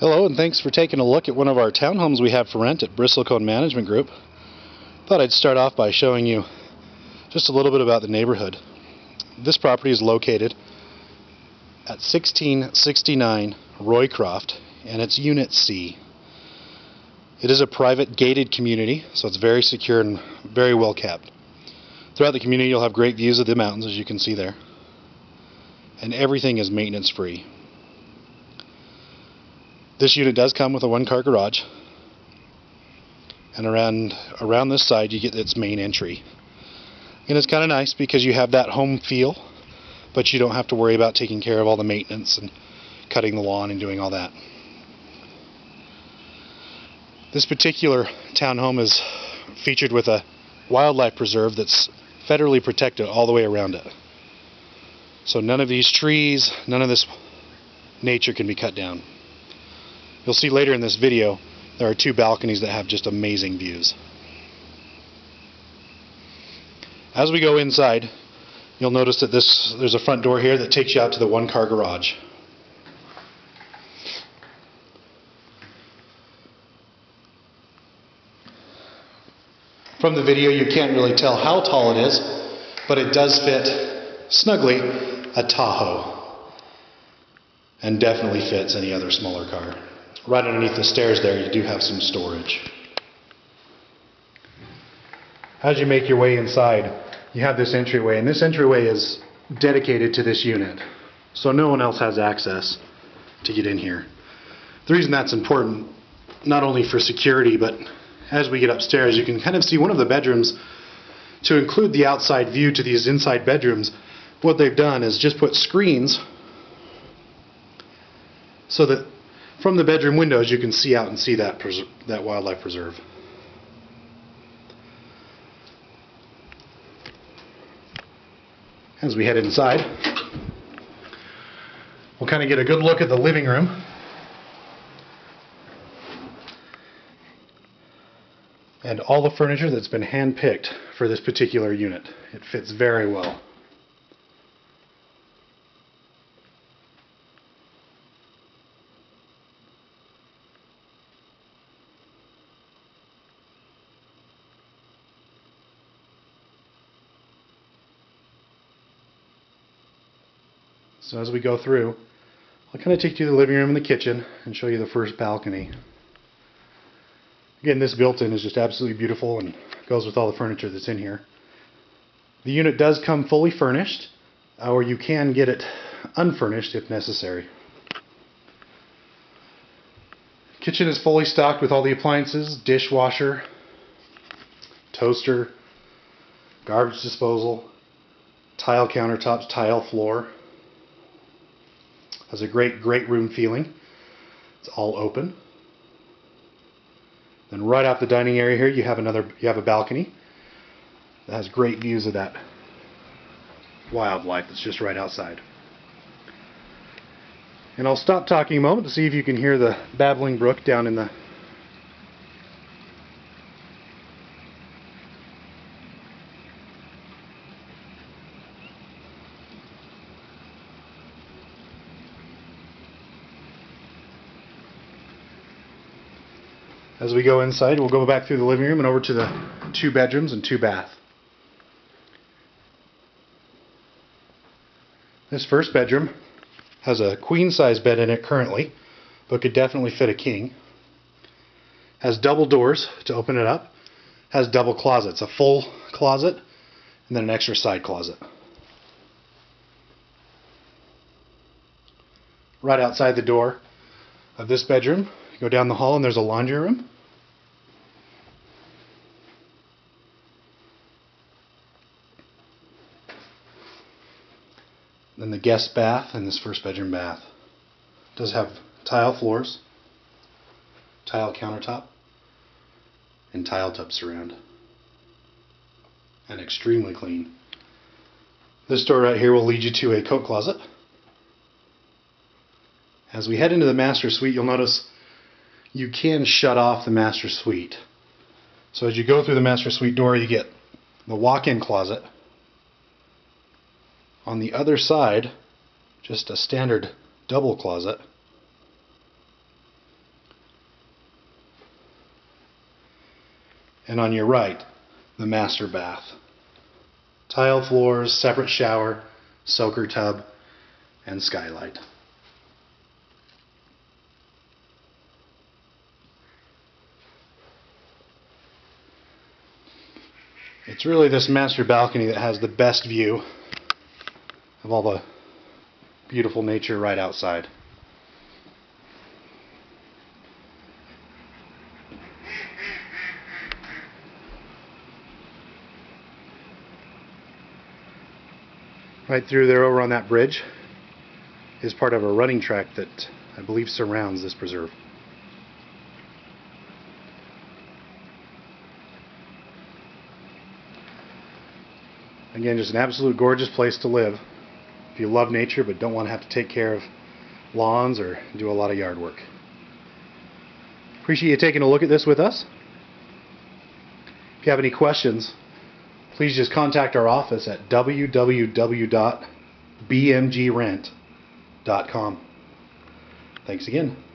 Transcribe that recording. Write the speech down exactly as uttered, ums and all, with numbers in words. Hello, and thanks for taking a look at one of our townhomes we have for rent at Bristlecone Management Group. Thought I'd start off by showing you just a little bit about the neighborhood. This property is located at sixteen sixty-nine Roycroft, and it's Unit C. It is a private gated community, so it's very secure and very well kept. Throughout the community you'll have great views of the mountains, as you can see there, and everything is maintenance free. This unit does come with a one-car garage, and around around this side you get its main entry. And it's kind of nice because you have that home feel, but you don't have to worry about taking care of all the maintenance and cutting the lawn and doing all that. This particular townhome is featured with a wildlife preserve that's federally protected all the way around it. So none of these trees, none of this nature can be cut down. You'll see later in this video there are two balconies that have just amazing views. As we go inside, you'll notice that this there's a front door here that takes you out to the one-car garage. From the video you can't really tell how tall it is, but it does fit snugly a Tahoe, and definitely fits any other smaller car. Right underneath the stairs there you do have some storage. As you make your way inside, you have this entryway, and this entryway is dedicated to this unit, so no one else has access to get in here. The reason that's important, not only for security, but as we get upstairs you can kind of see one of the bedrooms. To include the outside view to these inside bedrooms, what they've done is just put screens so that from the bedroom windows you can see out and see that that wildlife preserve. As we head inside, we'll kind of get a good look at the living room. And all the furniture that's been hand-picked for this particular unit. It fits very well. So as we go through, I'll kind of take you to the living room and the kitchen and show you the first balcony. Again, this built-in is just absolutely beautiful and goes with all the furniture that's in here. The unit does come fully furnished, or you can get it unfurnished if necessary. Kitchen is fully stocked with all the appliances, dishwasher, toaster, garbage disposal, tile countertops, tile floor. Has a great, great room feeling. It's all open. Then right off the dining area here, you have another, you have a balcony that has great views of that wildlife that's just right outside. And I'll stop talking a moment to see if you can hear the babbling brook down in the As we go inside, we'll go back through the living room and over to the two bedrooms and two bath. This first bedroom has a queen size bed in it currently, but could definitely fit a king. Has double doors to open it up. Has double closets, a full closet and then an extra side closet. Right outside the door of this bedroom, go down the hall and there's a laundry room. Then the guest bath and this first bedroom bath. It does have tile floors, tile countertop, and tile tub surround. And extremely clean. This door right here will lead you to a coat closet. As we head into the master suite, you'll notice you can shut off the master suite. So as you go through the master suite door, you get the walk-in closet. On the other side, just a standard double closet. and on your right, the master bath. Tile floors, separate shower, soaker tub, and skylight. It's really this master balcony that has the best view of all the beautiful nature right outside. Right through there over on that bridge is part of a running track that I believe surrounds this preserve. Again, just an absolute gorgeous place to live if you love nature but don't want to have to take care of lawns or do a lot of yard work. Appreciate you taking a look at this with us. If you have any questions, please just contact our office at w w w dot b m g rent dot com. Thanks again.